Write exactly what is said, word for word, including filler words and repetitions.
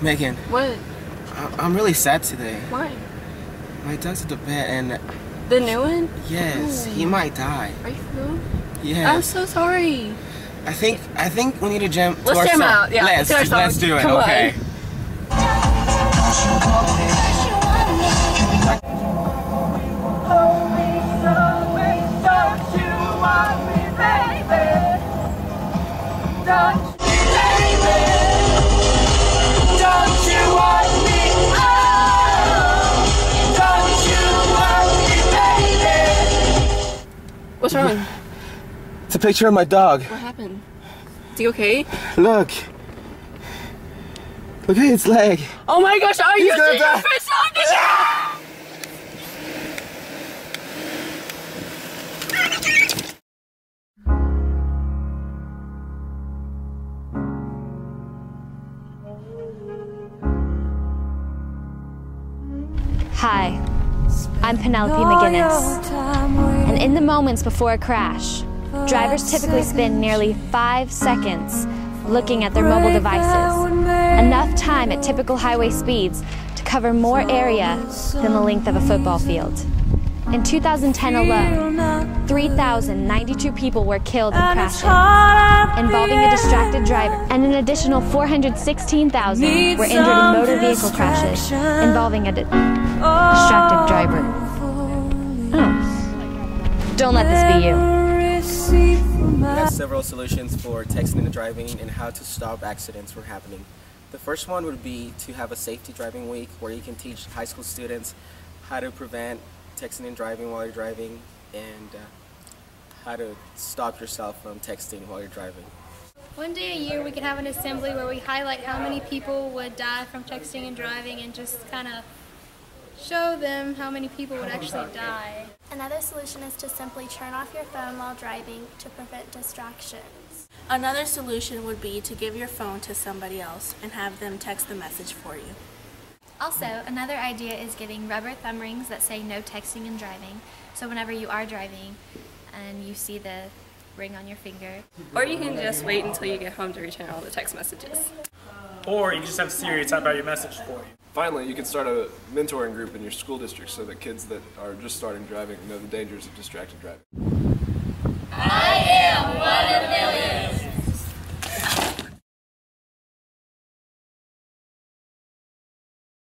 Megan. What? I I'm really sad today. Why? My dad's at the bed and... The new one? Yes, oh. He might die. Are you real? Yeah. I'm so sorry. I think I think we need to jam to our jam song. Out. Yeah, let's, let's, song. Let's do it. Come okay. On. What's wrong? It's a picture of my dog. What happened? Is he okay? Look. Look at its leg. Oh my gosh, are He's you gonna die. Hi, I'm Penelope McGuinness. And in the moments before a crash, drivers typically spend nearly five seconds looking at their mobile devices, enough time at typical highway speeds to cover more area than the length of a football field. In two thousand ten alone, three thousand ninety-two people were killed in crashes involving a distracted driver, and an additional four hundred sixteen thousand were injured in motor vehicle crashes involving a di distracted driver. Oh. Don't let this be you. We have several solutions for texting and driving and how to stop accidents from happening. The first one would be to have a safety driving week where you can teach high school students how to prevent texting and driving while you're driving and uh, how to stop yourself from texting while you're driving. One day a year we could have an assembly where we highlight how many people would die from texting and driving and just kind of show them how many people would actually die. Another solution is to simply turn off your phone while driving to prevent distractions. Another solution would be to give your phone to somebody else and have them text the message for you. Also, another idea is giving rubber thumb rings that say no texting and driving, so whenever you are driving and you see the ring on your finger. Or you can just wait until you get home to return all the text messages. Or you just have Siri type out your message for you. Finally, you can start a mentoring group in your school district so that kids that are just starting driving know the dangers of distracted driving. I am one of million.